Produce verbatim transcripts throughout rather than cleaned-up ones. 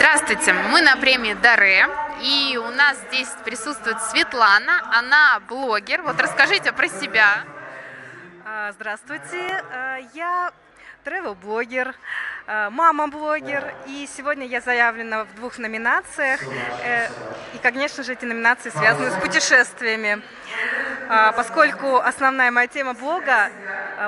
Здравствуйте, мы на премии доре, и у нас здесь присутствует Светлана, она блогер. Вот расскажите про себя. Здравствуйте, я travel-блогер, мама-блогер, и сегодня я заявлена в двух номинациях, и, конечно же, эти номинации связаны с путешествиями, поскольку основная моя тема блога,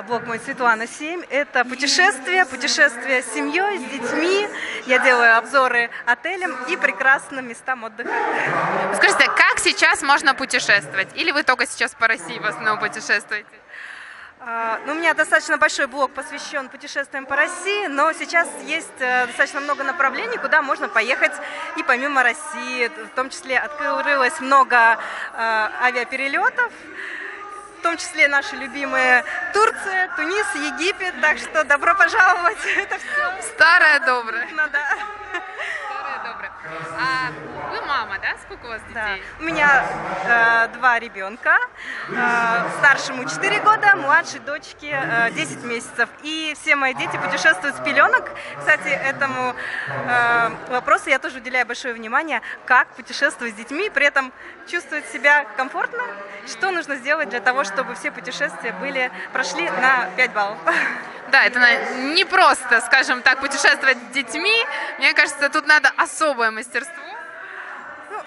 блог мой Светлана семь, это путешествия, путешествия с семьей, с детьми, я делаю обзоры отелям и прекрасным местам отдыха. Скажите, как сейчас можно путешествовать? Или вы только сейчас по России в основном путешествуете? Ну, у меня достаточно большой блог посвящен путешествиям по России, но сейчас есть достаточно много направлений, куда можно поехать и помимо России. В том числе открылось много авиаперелетов, в том числе наши любимые Турция, Тунис, Египет. Так что добро пожаловать. Это все старое доброе. Старое доброе. А вы мама, да? Сколько у вас детей? Да. У меня э, два ребенка. Э, старшему четыре года, младшей дочке э, десять месяцев. И все мои дети путешествуют с пеленок. Кстати, этому э, вопросу я тоже уделяю большое внимание, как путешествовать с детьми, при этом чувствовать себя комфортно. Что нужно сделать для того, чтобы все путешествия были, прошли на пять баллов. Да, это не просто, скажем так, путешествовать с детьми. Мне кажется, тут надо особое мастерство.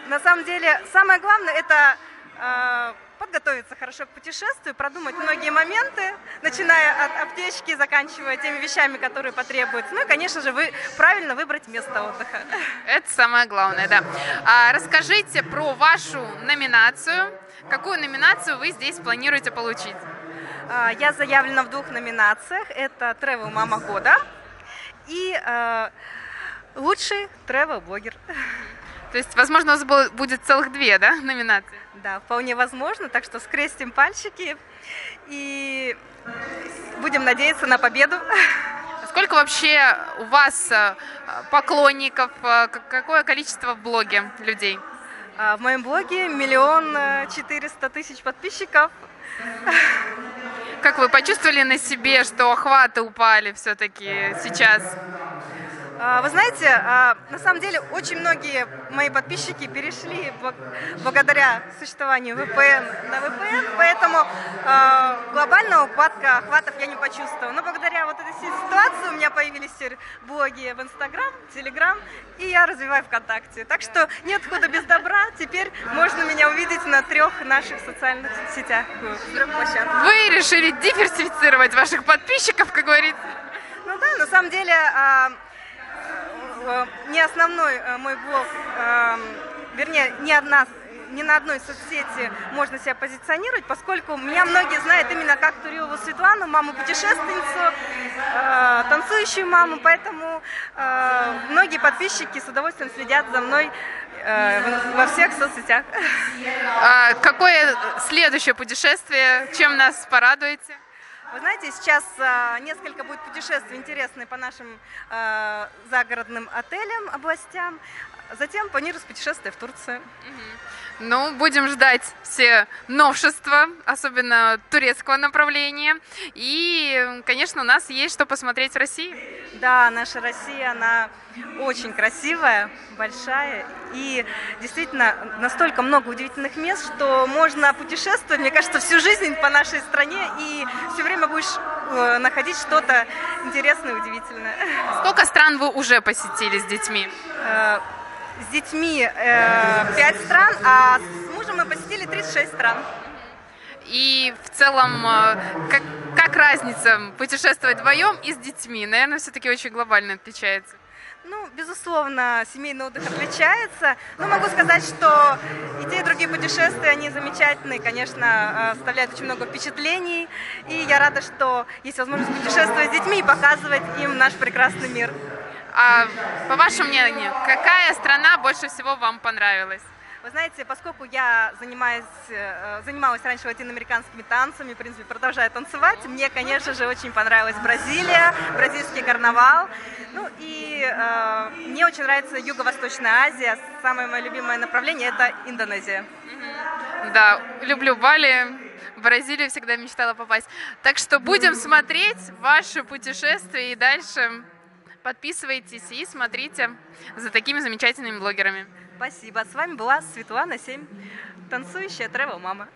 На самом деле, самое главное – это э, подготовиться хорошо к путешествию, продумать многие моменты, начиная от аптечки, заканчивая теми вещами, которые потребуются. Ну и, конечно же, вы правильно выбрать место отдыха. Это самое главное, да. А расскажите про вашу номинацию. Какую номинацию вы здесь планируете получить? Я заявлена в двух номинациях. Это «Travel Мама года» и э, «Лучший travel-блогер». То есть, возможно, у вас будет целых две, да, номинации? Да, вполне возможно, так что скрестим пальчики и будем надеяться на победу. Сколько вообще у вас поклонников, какое количество в блоге людей? В моем блоге миллион четыреста тысяч подписчиков. Как вы почувствовали на себе, что охваты упали все-таки сейчас? Вы знаете, на самом деле очень многие мои подписчики перешли благодаря существованию вэ пэ эн на вэ пэ эн, поэтому глобального упадка охватов я не почувствовала. Но благодаря вот этой ситуации у меня появились блоги в Инстаграм, Телеграм, и я развиваю ВКонтакте. Так что нет худа без добра, теперь можно меня увидеть на трех наших социальных сетях. Вы решили диверсифицировать ваших подписчиков, как говорится? Ну да, на самом деле... Не основной мой блог, вернее, ни одна, ни на одной соцсети можно себя позиционировать, поскольку меня многие знают именно как Турилову Светлану, маму-путешественницу, танцующую маму, поэтому многие подписчики с удовольствием следят за мной во всех соцсетях. А какое следующее путешествие, чем нас порадуете? Вы знаете, сейчас а, несколько будет путешествий интересные по нашим а, загородным отелям, областям. Затем планируется путешествие в Турцию. Ну, будем ждать все новшества, особенно турецкого направления. И, конечно, у нас есть что посмотреть в России. Да, наша Россия, она очень красивая, большая. И действительно, настолько много удивительных мест, что можно путешествовать, мне кажется, всю жизнь по нашей стране. И все время будешь находить что-то интересное и удивительное. Сколько стран вы уже посетили с детьми? С детьми э, пять стран, а с мужем мы посетили тридцать шесть стран. И в целом, э, как, как разница путешествовать вдвоем и с детьми? Наверное, все-таки очень глобально отличается. Ну, безусловно, семейный отдых отличается. Но могу сказать, что и те, и другие путешествия, они замечательные, конечно, оставляют очень много впечатлений. И я рада, что есть возможность путешествовать с детьми и показывать им наш прекрасный мир. А по вашему мнению, какая страна больше всего вам понравилась? Вы знаете, поскольку я занимаюсь, занималась раньше латиноамериканскими танцами, в принципе, продолжаю танцевать, мне, конечно же, очень понравилась Бразилия, бразильский карнавал. Ну и э, мне очень нравится Юго-Восточная Азия. Самое мое любимое направление – это Индонезия. Да, люблю Бали. В Бразилию всегда мечтала попасть. Так что будем смотреть ваши путешествия и дальше. Подписывайтесь и смотрите за такими замечательными блогерами. Спасибо. С вами была Светлана, семь танцующая тревел-мама.